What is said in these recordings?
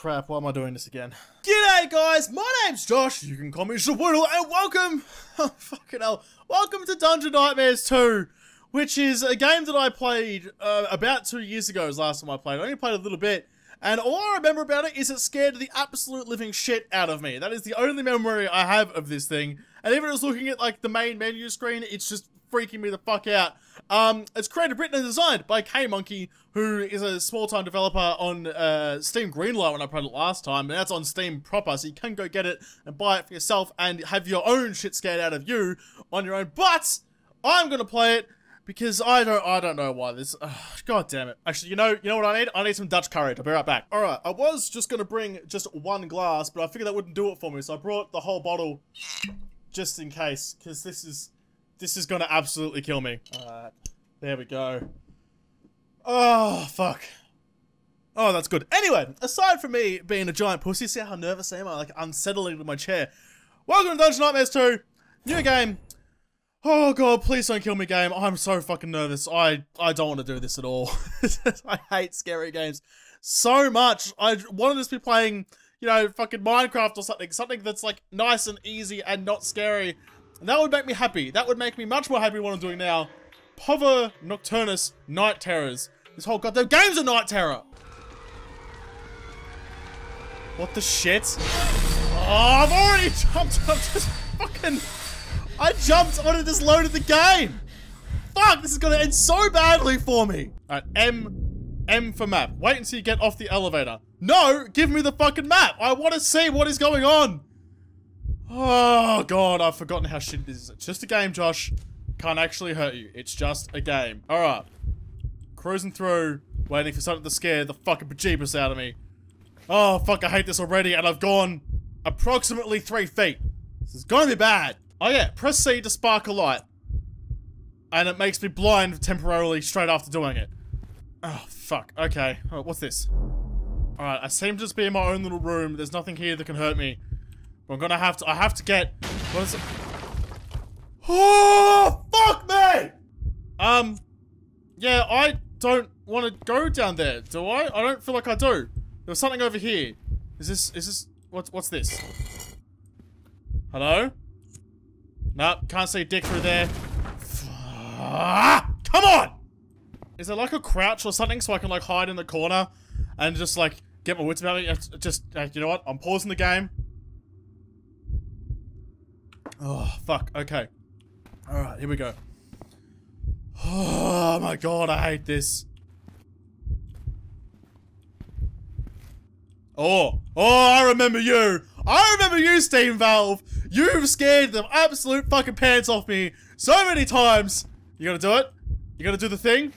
crap, why am I doing this again? G'day guys, my name's Josh, you can call me Shawoodle, and welcome, oh fucking hell, welcome to Dungeon Nightmares 2, which is a game that I played about 2 years ago is the last time I played. I only played a little bit, and all I remember about it is it scared the absolute living shit out of me. That is the only memory I have of this thing, and even just looking at like the main menu screen, it's just freaking me the fuck out. It's created, written, and designed by K Monkey, who is a small-time developer on Steam Greenlight when I played it last time, and that's on Steam proper, so you can go get it and buy it for yourself and have your own shit scared out of you on your own. But I'm gonna play it because I don't know why this. God damn it! Actually, you know what I need? I need some Dutch curry. I'll be right back. All right, I was just gonna bring just one glass, but I figured that wouldn't do it for me, so I brought the whole bottle just in case, because this is gonna absolutely kill me. Alright, there we go. Oh, fuck. Oh, that's good. Anyway, aside from me being a giant pussy, see how nervous I am? I'm like unsettling with my chair. Welcome to Dungeon Nightmares 2, new game. Oh god, please don't kill me, game. I'm so fucking nervous. I don't want to do this at all. I hate scary games so much. I wanted us to be playing, you know, fucking Minecraft or something. Something that's like nice and easy and not scary. And that would make me happy. That would make me much more happy than what I'm doing now. Pover Nocturnus Night Terrors. This whole goddamn game's a night terror! What the shit? Oh, I've already jumped! I'm just fucking... I jumped on and just loaded the game! Fuck, this is gonna end so badly for me! Alright, M for map. Wait until you get off the elevator. No! Give me the fucking map! I wanna see what is going on! Oh god, I've forgotten how shit this is. It's just a game, Josh. Can't actually hurt you. It's just a game. Alright. Cruising through, waiting for something to scare the fucking bejeebus out of me. Oh fuck, I hate this already, and I've gone approximately 3 feet. This is gonna be bad. Oh yeah, press C to spark a light. And it makes me blind temporarily straight after doing it. Oh fuck, okay. Alright, what's this? Alright, I seem to just be in my own little room. There's nothing here that can hurt me. I'm gonna have to. I have to get. What is it? Oh, fuck me! Yeah, I don't want to go down there. Do I? I don't feel like I do. There's something over here. Is this? What's this? Hello? Nope. Can't see dick through there. Come on! Is there like a crouch or something so I can like hide in the corner and just like get my wits about me? Just you know what? I'm pausing the game. Oh, fuck. Okay. Alright, here we go. Oh my god, I hate this. Oh, I remember you. I remember you, Steam Valve. You've scared the absolute fucking pants off me so many times. You gonna do it? You gonna do the thing?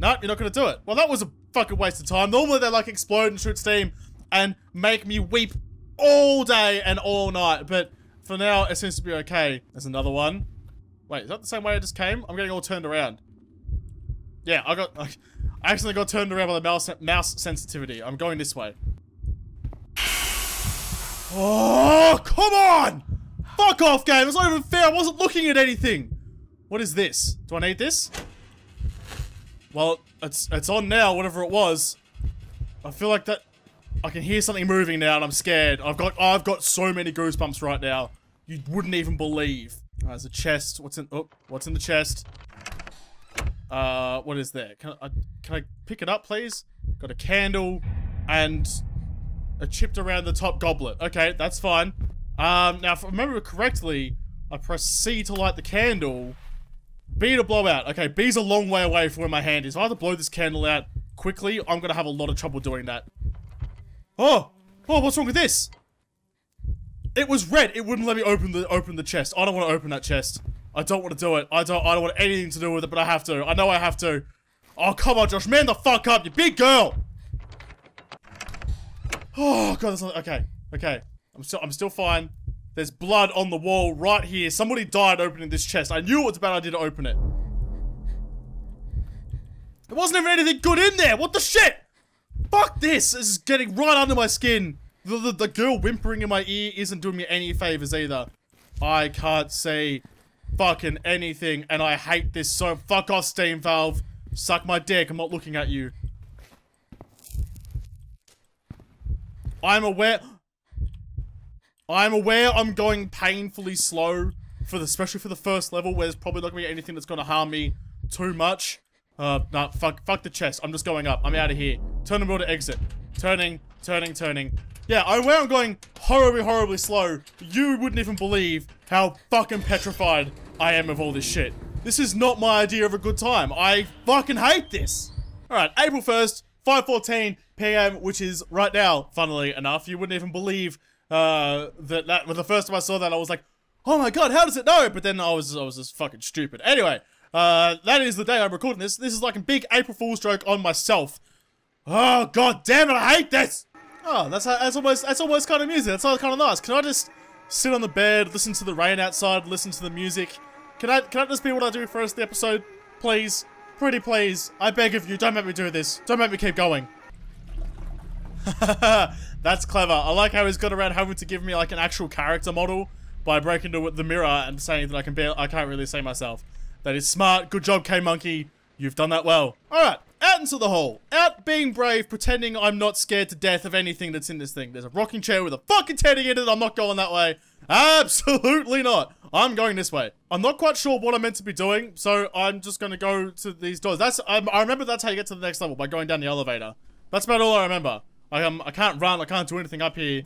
No, you're not gonna do it. Well, that was a fucking waste of time. Normally they like explode and shoot steam and make me weep all day and all night, but... for now, it seems to be okay. There's another one. Wait, is that the same way I just came? I'm getting all turned around. Yeah, I accidentally got turned around by the mouse sensitivity. I'm going this way. Oh, come on! Fuck off, game! It's not even fair. I wasn't looking at anything. What is this? Do I need this? Well, it's on now. Whatever it was, I feel like that. I can hear something moving now, and I'm scared. I've got so many goosebumps right now. You wouldn't even believe. There's a chest. What's in the chest? What is there? Can I pick it up, please? Got a candle and a chipped around the top goblet. Okay, that's fine. Now if I remember correctly, I press C to light the candle, B to blow out. Okay, B's a long way away from where my hand is. If I have to blow this candle out quickly, I'm gonna have a lot of trouble doing that. Oh, what's wrong with this? It was red. It wouldn't let me open the chest. I don't want to open that chest. I don't want to do it. I don't want anything to do with it, but I have to. I know I have to. Oh, come on, Josh. Man the fuck up, you big girl. Oh, god, that's not, okay. I'm still fine. There's blood on the wall right here. Somebody died opening this chest. I knew it was a bad idea to open it. There wasn't even anything good in there. What the shit? Fuck this! This is getting right under my skin! The girl whimpering in my ear isn't doing me any favors either. I can't say fucking anything, and I hate this so- Fuck off, Steam Valve! Suck my dick, I'm not looking at you. I'm aware I'm going painfully slow, especially for the first level, where there's probably not gonna be anything that's gonna harm me too much. Nah, fuck the chest. I'm just going up. I'm out of here. Turn the wheel to exit. Turning. Yeah, I'm aware I'm going horribly slow. You wouldn't even believe how fucking petrified I am of all this shit. This is not my idea of a good time. I fucking hate this. Alright, April 1st, 5:14 PM, which is right now, funnily enough. You wouldn't even believe that when the first time I saw that, I was like, oh my god, how does it know? But then I was just fucking stupid. Anyway, that is the day I'm recording this. This is like a big April Fool's joke on myself. Oh god damn it, I hate this! Oh, that's almost kind of music. That's all kind of nice. Can I just sit on the bed, listen to the rain outside, listen to the music? Can I just be what I do for the rest of the episode? Please. Pretty please. I beg of you, don't make me do this. Don't make me keep going. That's clever. I like how he's got around having to give me like an actual character model by breaking into the mirror and saying that I can't really see myself. That is smart. Good job, K Monkey. You've done that well. Alright, out into the hall. Out being brave, pretending I'm not scared to death of anything that's in this thing. There's a rocking chair with a fucking teddy in it. I'm not going that way. Absolutely not. I'm going this way. I'm not quite sure what I'm meant to be doing, so I'm just going to go to these doors. I remember that's how you get to the next level, by going down the elevator. That's about all I remember. I can't run, I can't do anything up here.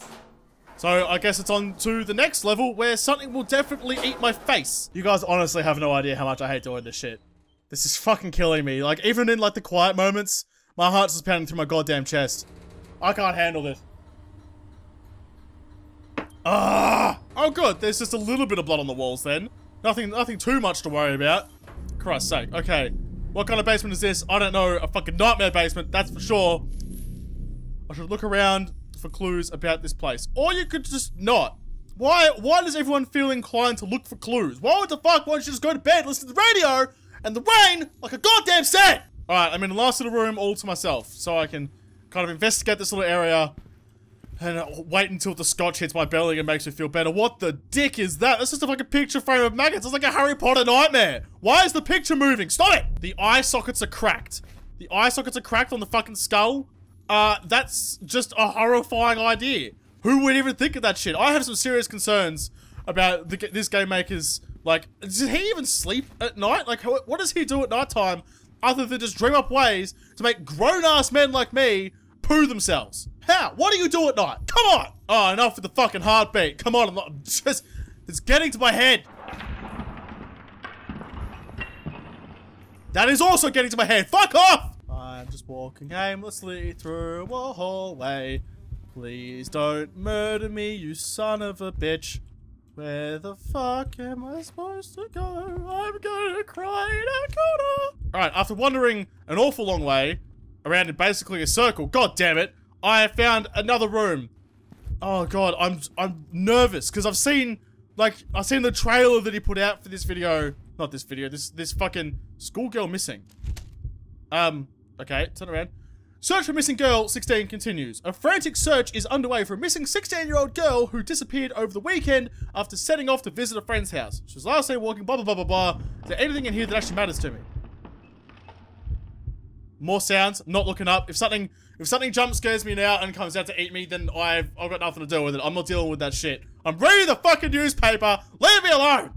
So I guess it's on to the next level where something will definitely eat my face. You guys honestly have no idea how much I hate doing this shit. This is fucking killing me. Like, even in, like, the quiet moments, my heart's just pounding through my goddamn chest. I can't handle this. Ah! Oh, good. There's just a little bit of blood on the walls, then. Nothing too much to worry about. Christ's sake. Okay. What kind of basement is this? I don't know. A fucking nightmare basement, that's for sure. I should look around for clues about this place. Or you could just not. Why does everyone feel inclined to look for clues? Why would the fuck? Why don't you just go to bed, listen to the radio, and the rain like a goddamn set! Alright, I'm in the last little room all to myself, so I can kind of investigate this little area and wait until the scotch hits my belly and makes me feel better. What the dick is that? That's just like a picture frame of maggots. It's like a Harry Potter nightmare. Why is the picture moving? Stop it! The eye sockets are cracked. The eye sockets are cracked on the fucking skull. That's just a horrifying idea. Who would even think of that shit? I have some serious concerns about this game maker's. Like, does he even sleep at night? Like, what does he do at nighttime other than just dream up ways to make grown-ass men like me poo themselves? How? What do you do at night? Come on! Oh, enough with the fucking heartbeat. Come on, it's getting to my head. That is also getting to my head. Fuck off! I'm just walking aimlessly through a hallway. Please don't murder me, you son of a bitch. Where the fuck am I supposed to go? I'm gonna cry in a corner. Alright, after wandering an awful long way around in basically a circle, god damn it, I have found another room. Oh god, I'm nervous because I've seen I've seen the trailer that he put out for this video. Not this video, this fucking schoolgirl missing. Okay, turn around. Search for missing girl 16 continues. A frantic search is underway for a missing 16-year-old girl who disappeared over the weekend after setting off to visit a friend's house. She was last seen walking, blah, blah, blah, blah, blah. Is there anything in here that actually matters to me? More sounds, not looking up. If something jump scares me now and comes out to eat me, then I've got nothing to do with it. I'm not dealing with that shit. I'm reading the fucking newspaper. Leave me alone.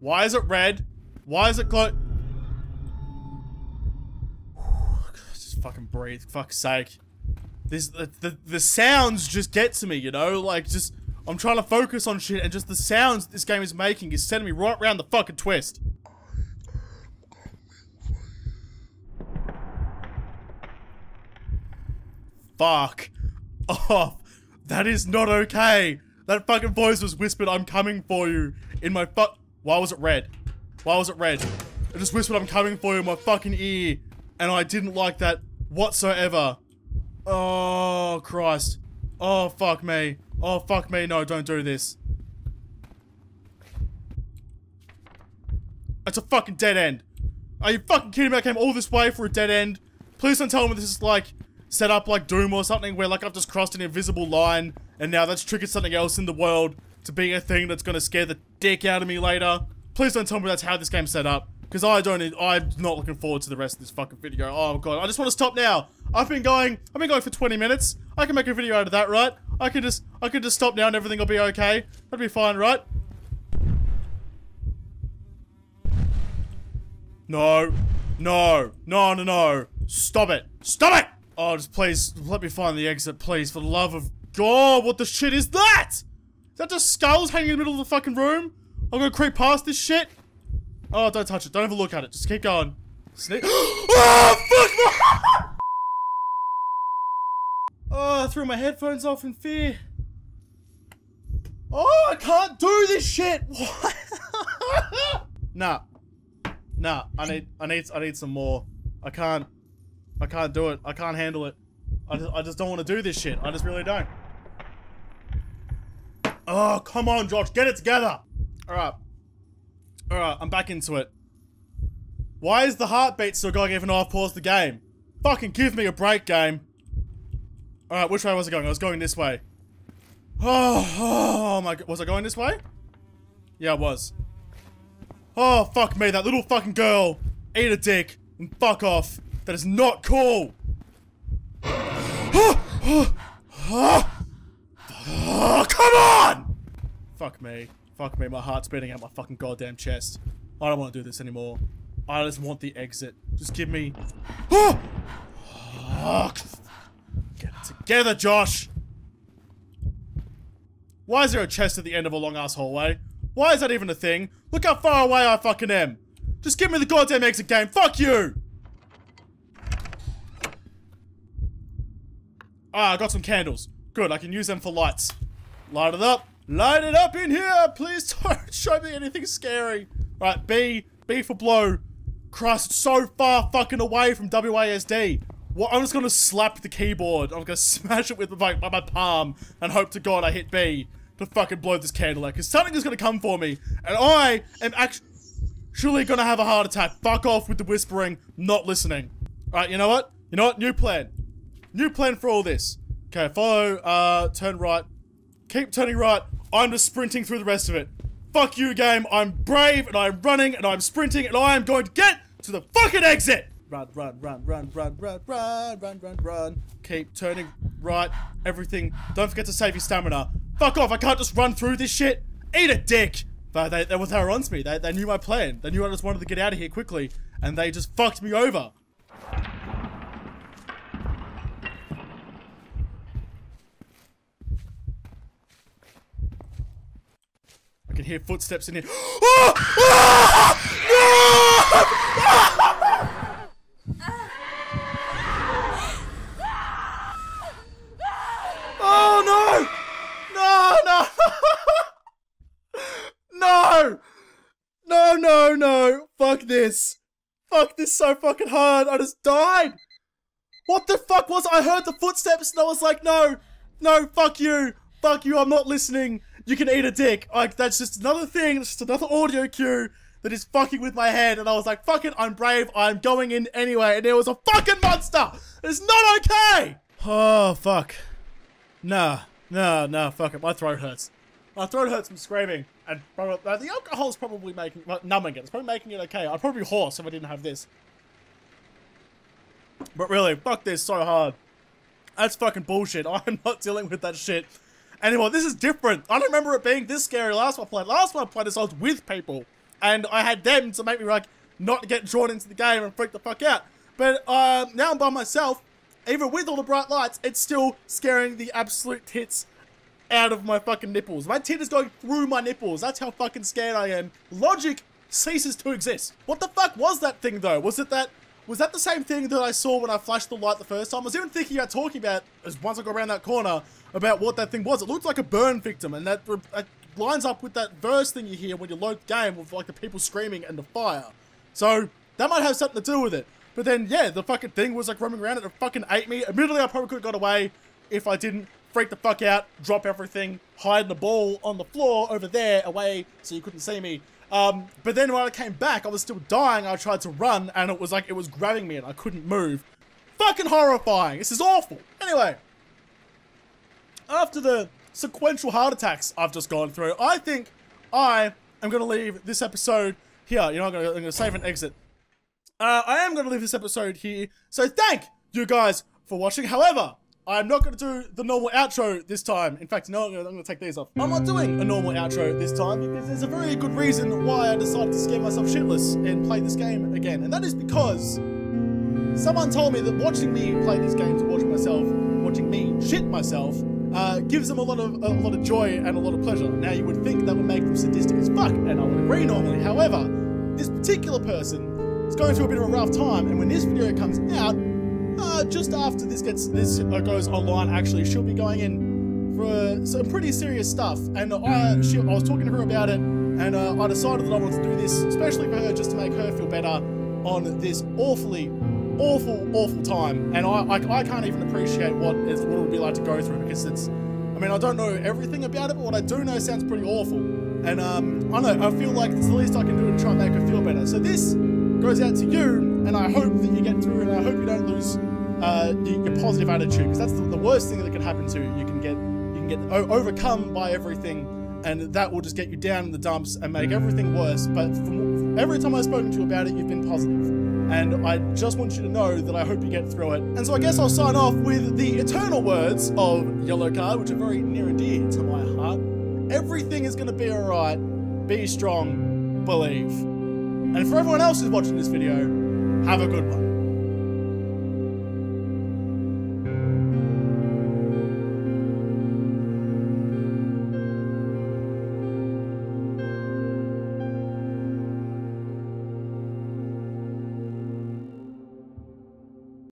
Why is it red? Why is it closed? Fucking breathe, fuck's sake. This the sounds just get to me, you know? Like, just I'm trying to focus on shit and just the sounds this game is making is sending me right round the fucking twist. Fuck off. That is not okay. That fucking voice was whispered, I'm coming for you in my fuck. Why was it red? Why was it red? It just whispered, I'm coming for you in my fucking ear, and I didn't like that whatsoever. Oh, Christ. Oh, fuck me. Oh, fuck me. No, don't do this. That's a fucking dead end. Are you fucking kidding me? I came all this way for a dead end. Please don't tell me this is like set up like Doom or something where like I've just crossed an invisible line and now that's triggered something else in the world to be a thing that's gonna scare the dick out of me later. Please don't tell me that's how this game's set up. Because I'm not looking forward to the rest of this fucking video. Oh god, I just want to stop now. I've been going for 20 minutes. I can make a video out of that, right? I can just stop now and everything will be okay. That'd be fine, right? No. No. No, no, no. Stop it. Stop it! Oh, just please, let me find the exit, please, for the love of God, what the shit is that? Is that just skulls hanging in the middle of the fucking room? I'm gonna creep past this shit. Oh, don't touch it. Don't ever look at it. Just keep going. Sneak. Oh, fuck! Oh, I threw my headphones off in fear. Oh, I can't do this shit. What? Nah. I need some more. I can't do it. I can't handle it. I just don't want to do this shit. I just really don't. Oh, come on, Josh. Get it together. Alright, I'm back into it. Why is the heartbeat still going even though I've paused the game? Fucking give me a break, game. Alright, which way was I going? I was going this way. Oh my god. Was I going this way? Yeah, I was. Oh, fuck me. That little fucking girl. Eat a dick and fuck off. That is not cool. Oh, come on! Fuck me. Fuck me, my heart's beating out my fucking goddamn chest. I don't want to do this anymore. I just want the exit. Just give me... Oh! Oh, get it together, Josh! Why is there a chest at the end of a long-ass hallway? Why is that even a thing? Look how far away I fucking am! Just give me the goddamn exit, game! Fuck you! Ah, I got some candles. Good, I can use them for lights. Light it up! Light it up in here! Please don't show me anything scary. Alright, B for blow. Christ, it's so far fucking away from WASD. Well, I'm just gonna slap the keyboard. I'm gonna smash it with my palm and hope to God I hit B to fucking blow this candle out. Because something is gonna come for me. And I am actually gonna have a heart attack. Fuck off with the whispering, not listening. Alright, you know what? You know what? New plan. New plan for all this. Okay, follow, turn right. Keep turning right. I'm just sprinting through the rest of it. Fuck you, game. I'm brave and I'm running and I'm sprinting and I am going to get to the fucking exit. Run. Keep turning right. Everything. Don't forget to save your stamina. Fuck off. I can't just run through this shit. Eat a dick. But they were on to me. They knew my plan. They knew I just wanted to get out of here quickly and they just fucked me over. I can hear footsteps in here. Oh no! No! No! Fuck this! Fuck this so fucking hard! I just died! What the fuck was I heard the footsteps and I was like, no, fuck you! Fuck you, I'm not listening. You can eat a dick. Like, that's just another thing. It's just another audio cue that is fucking with my head. And I was like, fuck it, I'm brave. I'm going in anyway. And there was a fucking monster. It's not okay. Oh, fuck. Nah, fuck it. My throat hurts. My throat hurts from screaming. And the alcohol's probably numbing it. It's probably making it okay. I'd probably be hoarse if I didn't have this. But really, fuck this so hard. That's fucking bullshit. I'm not dealing with that shit. Anyway, this is different. I don't remember it being this scary last one I played. Last one I played this, I was with people. And I had them to make me, like, not get drawn into the game and freak the fuck out. But now I'm by myself. Even with all the bright lights, it's still scaring the absolute tits out of my fucking nipples. My tit is going through my nipples. That's how fucking scared I am. Logic ceases to exist. What the fuck was that thing, though? Was that the same thing that I saw when I flashed the light the first time? I was even thinking about talking about, as once I got around that corner, about what that thing was. It looked like a burn victim, and that lines up with that verse thing you hear when you load the game with, like, the people screaming and the fire. So, that might have something to do with it. But then, yeah, the fucking thing was, like, roaming around and it fucking ate me. Admittedly, I probably could have got away if I didn't freak the fuck out, drop everything, hide in the ball on the floor over there, away, so you couldn't see me. But then when I came back, I was still dying. I tried to run and it was like, it was grabbing me and I couldn't move. Fucking horrifying. This is awful. Anyway, after the sequential heart attacks I've just gone through, I think I am going to leave this episode here. You know, I'm gonna save and exit. I am gonna leave this episode here. So thank you guys for watching. However, I'm not gonna do the normal outro this time. In fact, no, I'm gonna take these off. I'm not doing a normal outro this time because there's a very good reason why I decided to scare myself shitless and play this game again. And that is because someone told me that watching me play these games, watching me shit myself, gives them a lot of joy and a lot of pleasure. Now you would think that would make them sadistic as fuck, and I would agree normally. However, this particular person is going through a bit of a rough time, and when this video comes out, just after this goes online, actually, she'll be going in for some pretty serious stuff. And I was talking to her about it, and I decided that I wanted to do this, especially for her, just to make her feel better on this awful time. And I can't even appreciate what it would be like to go through, because it's, I mean, I don't know everything about it, but what I do know sounds pretty awful. And I don't know, I feel like it's the least I can do to try and make her feel better. So this goes out to you, and I hope that you get through, and I hope you don't lose your positive attitude, because that's the worst thing that can happen to you. You can get overcome by everything, and that will just get you down in the dumps and make everything worse. But from every time I've spoken to you about it, you've been positive. And I just want you to know that I hope you get through it. And so I guess I'll sign off with the eternal words of Yellow Card, which are very near and dear to my heart. Everything is going to be alright. Be strong. Believe. And for everyone else who's watching this video, have a good one.